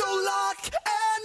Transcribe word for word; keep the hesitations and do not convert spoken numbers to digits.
So lock and